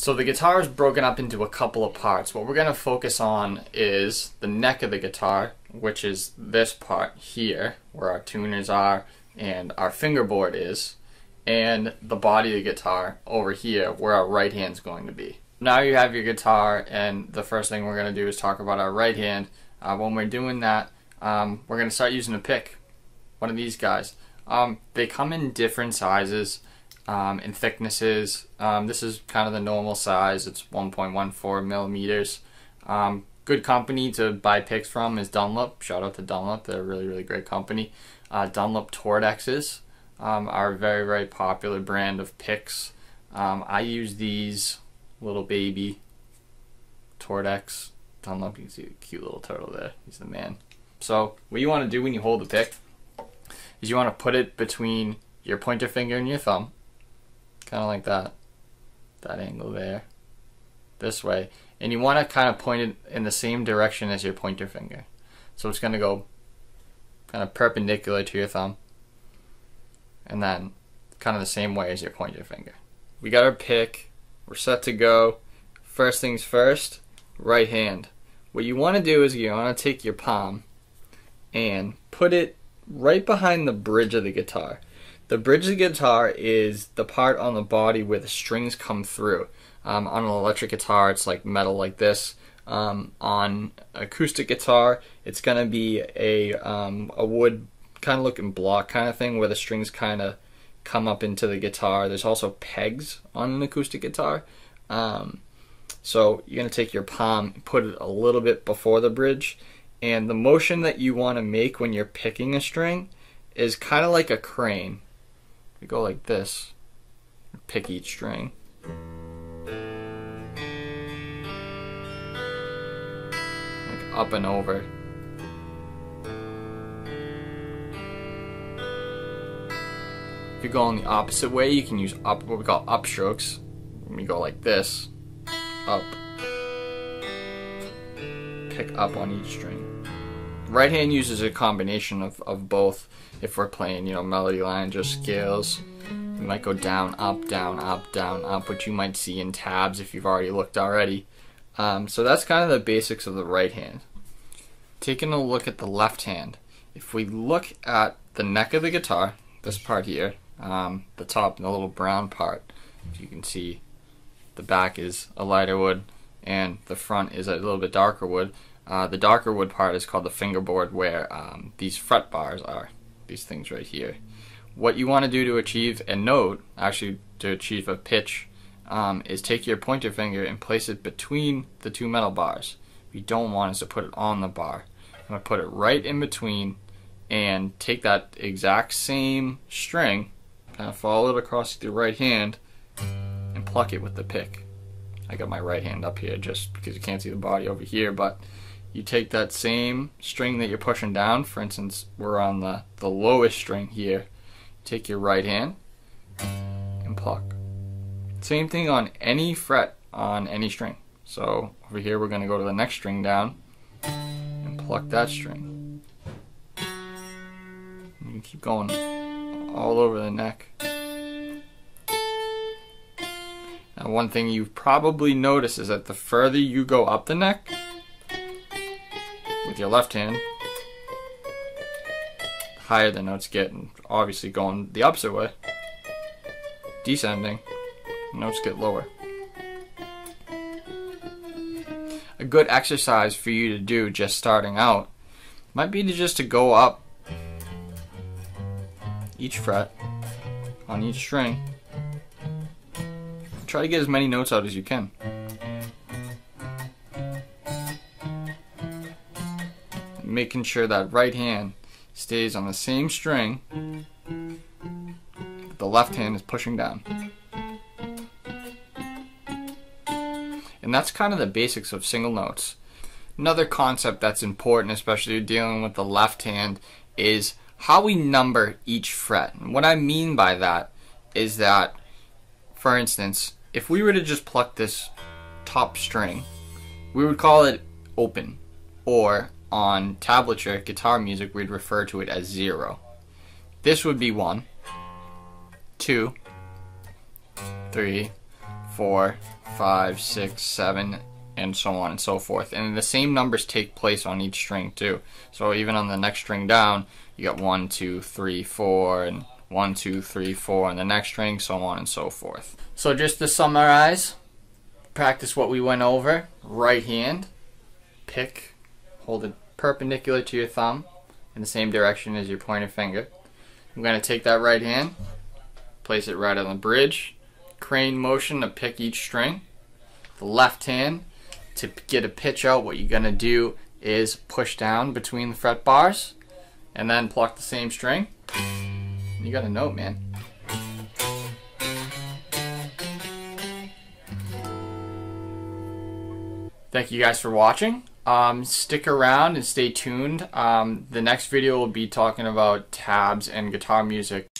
So the guitar is broken up into a couple of parts. What we're going to focus on is the neck of the guitar, which is this part here, where our tuners are and our fingerboard is, and the body of the guitar over here, where our right hand's going to be. Now you have your guitar, and the first thing we're going to do is talk about our right hand. When we're doing that, we're going to start using a pick, one of these guys. They come in different sizes. And thicknesses. This is kind of the normal size. It's 1.14 millimeters. Good company to buy picks from is Dunlop. Shout out to Dunlop. They're a really great company. Dunlop Tortexes are a very popular brand of picks. I use these little baby Tortex. Dunlop, you can see the cute little turtle there. He's the man. So what you want to do when you hold the pick is you want to put it between your pointer finger and your thumb. Kind of like that angle there, this way, and you want to kind of point it in the same direction as your pointer finger, so it's going to go kind of perpendicular to your thumb and then kind of the same way as your pointer finger. We got our pick, we're set to go. First things first, right hand. What you want to do is you want to take your palm and put it right behind the bridge of the guitar. The bridge of the guitar is the part on the body where the strings come through. On an electric guitar, it's like metal like this. On acoustic guitar, it's going to be a wood kind of looking block kind of thing where the strings kind of come up into the guitar. There's also pegs on an acoustic guitar. So you're going to take your palm and put it a little bit before the bridge. And the motion that you want to make when you're picking a string is kind of like a crane. We go like this, pick each string. Like up and over. If you go on the opposite way, you can use up, what we call upstrokes. When you go like this, up. Pick up on each string. Right hand uses a combination of both. If we're playing, you know, melody lines or scales, we might go down, up, down, up, down, up, which you might see in tabs if you've already looked already. So that's kind of the basics of the right hand. Taking a look at the left hand, if we look at the neck of the guitar, this part here, the top and the little brown part, as you can see, the back is a lighter wood and the front is a little bit darker wood. The darker wood part is called the fingerboard, where these fret bars are, these things right here. What you want to do to achieve a note, actually to achieve a pitch, is take your pointer finger and place it between the two metal bars. What you don't want is to put it on the bar. I'm going to put it right in between and take that exact same string, kind of follow it across with your right hand, and pluck it with the pick. I got my right hand up here just because you can't see the body over here, but you take that same string that you're pushing down. For instance, we're on the lowest string here. Take your right hand and pluck. Same thing on any fret on any string. So over here, we're going to go to the next string down and pluck that string. And you can keep going all over the neck. Now, one thing you've probably noticed is that the further you go up the neck, with your left hand, the higher the notes get, and obviously going the opposite way, descending, notes get lower. A good exercise for you to do just starting out might be to just to go up each fret on each string. Try to get as many notes out as you can. Making sure that right hand stays on the same string, but the left hand is pushing down. And that's kind of the basics of single notes. Another concept that's important, especially dealing with the left hand, is how we number each fret. And what I mean by that is that, for instance, if we were to just pluck this top string, we would call it open, or on tablature guitar music, we'd refer to it as 0. This would be 1, 2, 3, 4, 5, 6, 7, and so on and so forth. And the same numbers take place on each string too. So even on the next string down, you got 1, 2, 3, 4, and 1, 2, 3, 4 on the next string, so on and so forth. So just to summarize, practice what we went over. Right hand, pick, hold it perpendicular to your thumb in the same direction as your pointer finger. I'm going to take that right hand, place it right on the bridge, crane motion to pick each string. The left hand, to get a pitch out, what you're going to do is push down between the fret bars and then pluck the same string. You got a note, man. Thank you guys for watching. Stick around and stay tuned. The next video will be talking about tabs and guitar music.